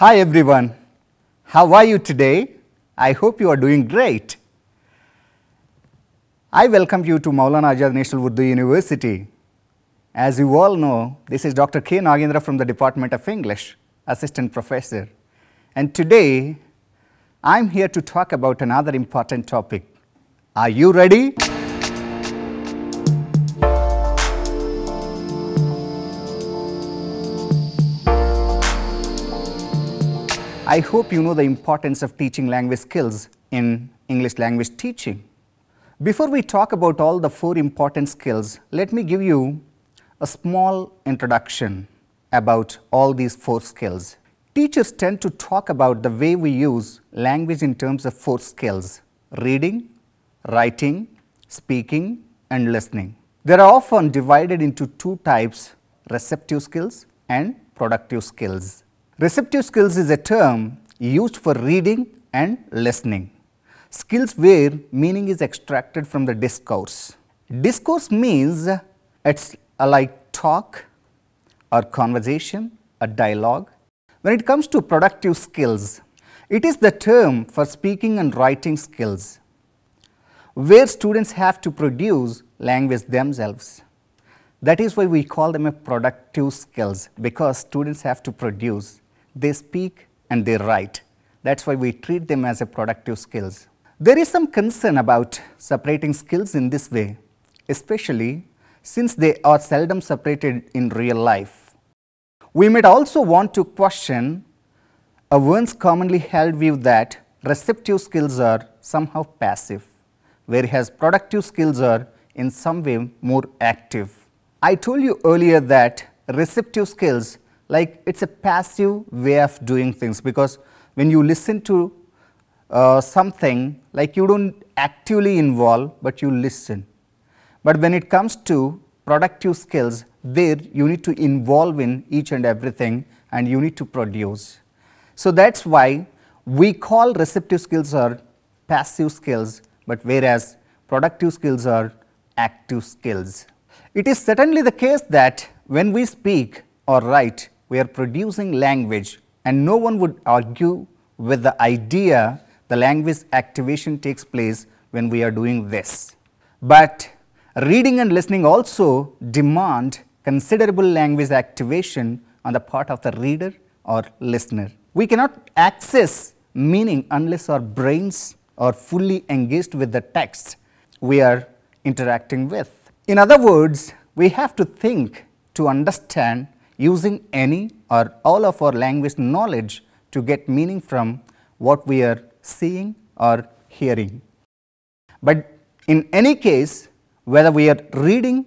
Hi everyone, how are you today? I hope you are doing great. I welcome you to Maulana Azad National Urdu University. As you all know, this is Dr. K. Nagendra from the Department of English, Assistant Professor. And today, I'm here to talk about another important topic. Are you ready? I hope you know the importance of teaching language skills in English language teaching. Before we talk about all the four important skills, let me give you a small introduction about all these four skills. Teachers tend to talk about the way we use language in terms of four skills: reading, writing, speaking, and listening. They are often divided into two types: receptive skills and productive skills. Receptive skills is a term used for reading and listening, skills where meaning is extracted from the discourse. Discourse means it's like talk or conversation, a dialogue. When it comes to productive skills, it is the term for speaking and writing skills, where students have to produce language themselves. That is why we call them a productive skills, because students have to produce. They speak and they write. That's why we treat them as a productive skills. There is some concern about separating skills in this way, especially since they are seldom separated in real life. We might also want to question a once commonly held view that receptive skills are somehow passive, whereas productive skills are in some way more active. I told you earlier that receptive skills, like, it's a passive way of doing things, because when you listen to something, like, you don't actively involve, but you listen. But when it comes to productive skills, there you need to involve in each and everything, and you need to produce. So that's why we call receptive skills are passive skills, but whereas productive skills are active skills. It is certainly the case that when we speak or write, we are producing language, and no one would argue with the idea the language activation takes place when we are doing this. But reading and listening also demand considerable language activation on the part of the reader or listener. We cannot access meaning unless our brains are fully engaged with the text we are interacting with. In other words, we have to think to understand, using any or all of our language knowledge to get meaning from what we are seeing or hearing. But in any case, whether we are reading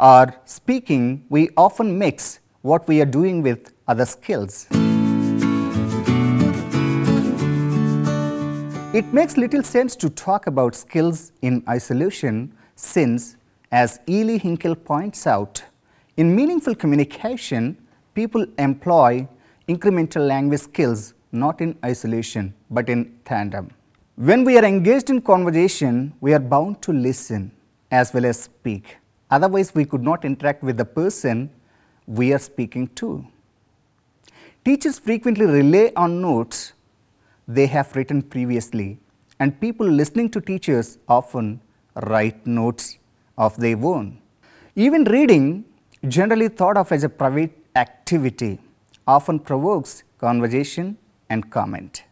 or speaking, we often mix what we are doing with other skills. It makes little sense to talk about skills in isolation, since, as Ely Hinkel points out, in meaningful communication, people employ incremental language skills not in isolation but in tandem. When we are engaged in conversation, we are bound to listen as well as speak. Otherwise, we could not interact with the person we are speaking to. Teachers frequently rely on notes they have written previously, and people listening to teachers often write notes of their own. Even reading, generally thought of as a private activity, often provokes conversation and comment.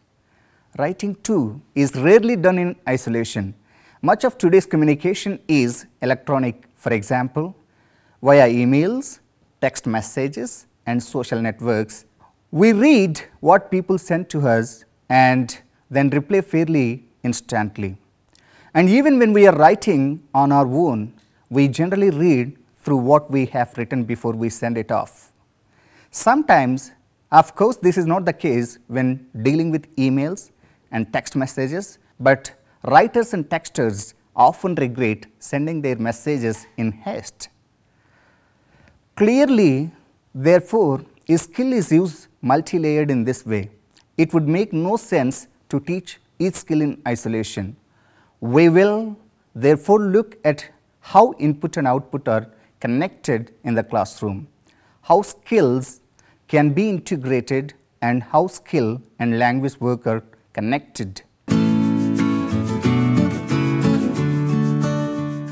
Writing too is rarely done in isolation. Much of today's communication is electronic, for example, via emails, text messages, and social networks. We read what people send to us and then reply fairly instantly. And even when we are writing on our own, we generally read through what we have written before we send it off. Sometimes, of course, this is not the case when dealing with emails and text messages, but writers and texters often regret sending their messages in haste. Clearly, therefore, a skill is used multi-layered in this way. It would make no sense to teach each skill in isolation. We will therefore look at how input and output are connected in the classroom, how skills can be integrated and how skill and language work are connected.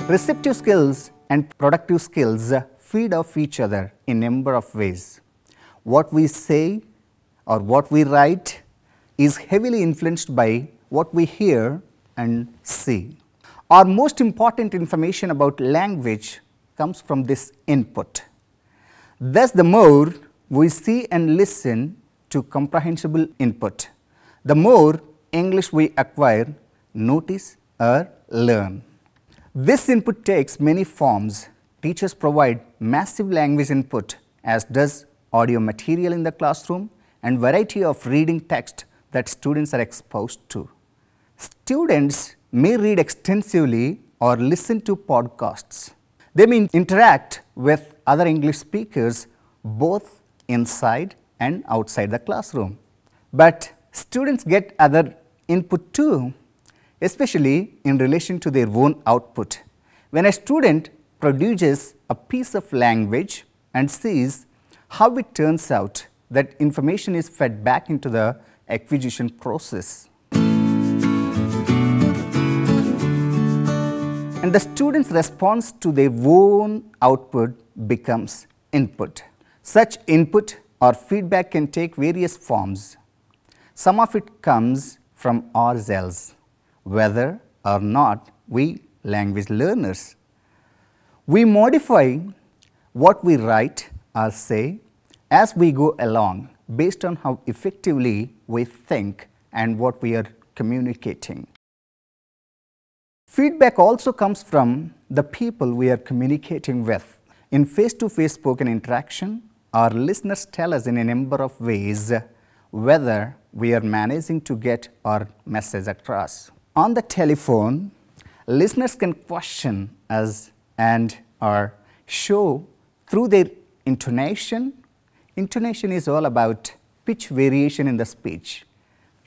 Receptive skills and productive skills feed off each other in a number of ways. What we say or what we write is heavily influenced by what we hear and see. Our most important information about language comes from this input. Thus, the more we see and listen to comprehensible input, the more English we acquire, notice or learn. This input takes many forms. Teachers provide massive language input, as does audio material in the classroom and variety of reading text that students are exposed to. Students may read extensively or listen to podcasts. They may interact with other English speakers both inside and outside the classroom. But students get other input too, especially in relation to their own output. When a student produces a piece of language and sees how it turns out, that information is fed back into the acquisition process. And the student's response to their own output becomes input. Such input or feedback can take various forms. Some of it comes from ourselves, whether or not we language learners. We modify what we write or say as we go along based on how effectively we think and what we are communicating. Feedback also comes from the people we are communicating with. In face-to-face spoken interaction, our listeners tell us in a number of ways whether we are managing to get our message across. On the telephone, listeners can question us and or show through their intonation. Intonation is all about pitch variation in the speech.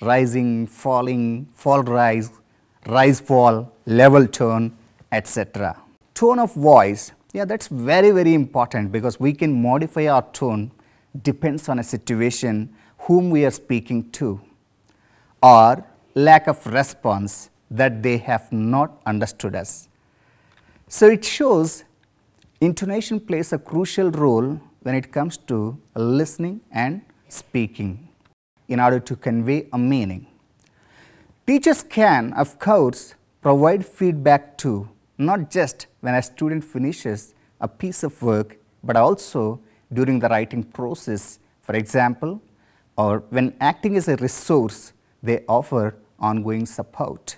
Rising, falling, fall rise, rise fall, level tone, etc. Tone of voice, yeah, that's very, very important because we can modify our tone depends on a situation, whom we are speaking to, or lack of response that they have not understood us. So it shows intonation plays a crucial role when it comes to listening and speaking in order to convey a meaning. Teachers can, of course, provide feedback too, not just when a student finishes a piece of work, but also during the writing process, for example, or when acting is a resource, they offer ongoing support.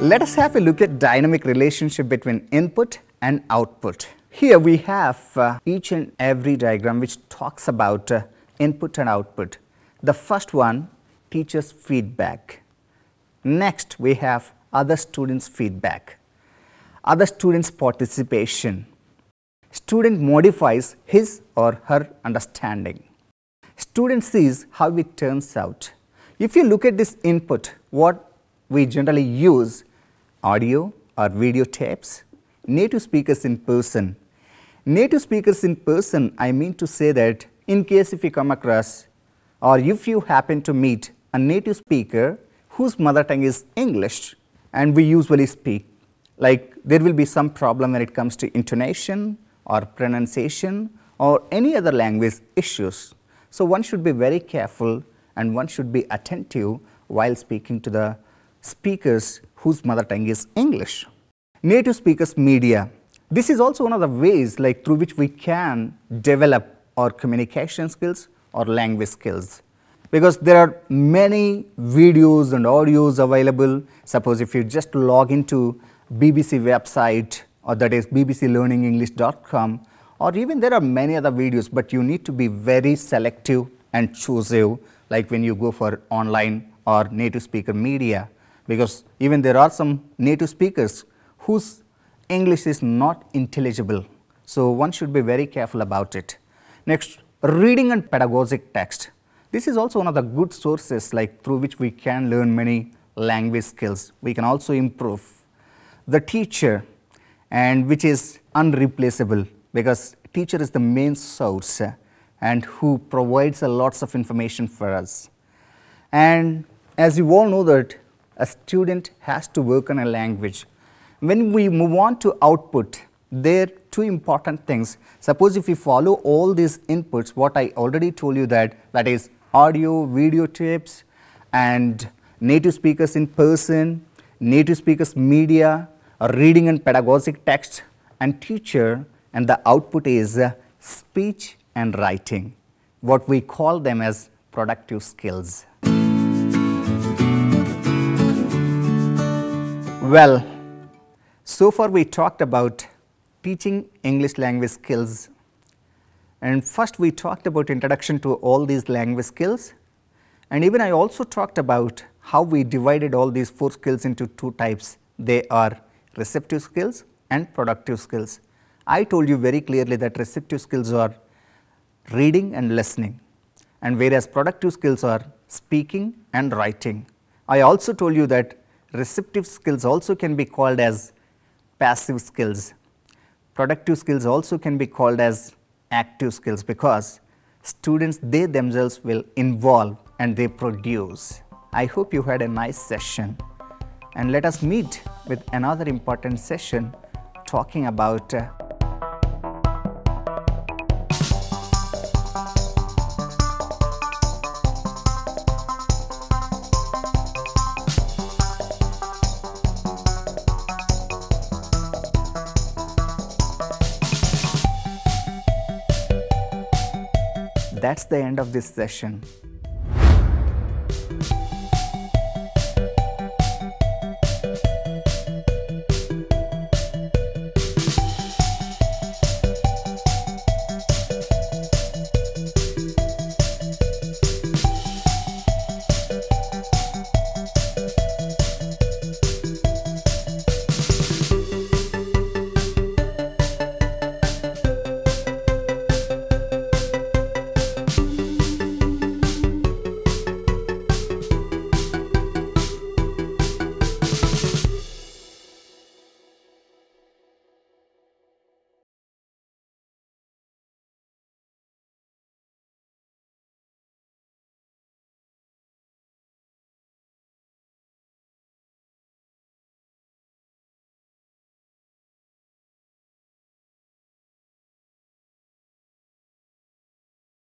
Let us have a look at dynamic relationship between input and output. Here we have each and every diagram which talks about input and output. The first one, teacher's feedback. Next, we have other students' feedback. Other students' participation. Student modifies his or her understanding. Student sees how it turns out. If you look at this input, what we generally use, audio or video tapes, native speakers in person. Native speakers in person, I mean to say that in case if you come across or if you happen to meet a native speaker whose mother tongue is English and we usually speak, like there will be some problem when it comes to intonation or pronunciation or any other language issues. So one should be very careful and one should be attentive while speaking to the speakers whose mother tongue is English. Native speakers media. This is also one of the ways like through which we can develop our communication skills or language skills. Because there are many videos and audios available. Suppose if you just log into BBC website, or that is bbclearningenglish.com, or even there are many other videos, but you need to be very selective and choosy, like when you go for online or native speaker media. Because even there are some native speakers whose English is not intelligible. So one should be very careful about it. Next, reading and pedagogic text. This is also one of the good sources like through which we can learn many language skills. We can also improve. The teacher, and which is unreplaceable because teacher is the main source and who provides lots of information for us. And as you all know that a student has to work on a language. When we move on to output, there are two important things. Suppose if we follow all these inputs, what I already told you that is audio, video tapes, and native speakers in person, native speakers media, reading and pedagogic text, and teacher, and the output is speech and writing, what we call them as productive skills. Well, so far we talked about teaching English language skills, and first we talked about introduction to all these language skills, and even I also talked about how we divided all these four skills into two types. They are receptive skills and productive skills. I told you very clearly that receptive skills are reading and listening, and whereas productive skills are speaking and writing. I also told you that receptive skills also can be called as passive skills. Productive skills also can be called as active skills, because students, they themselves will involve and they produce. I hope you had a nice session, and let us meet with another important session talking about That's the end of this session.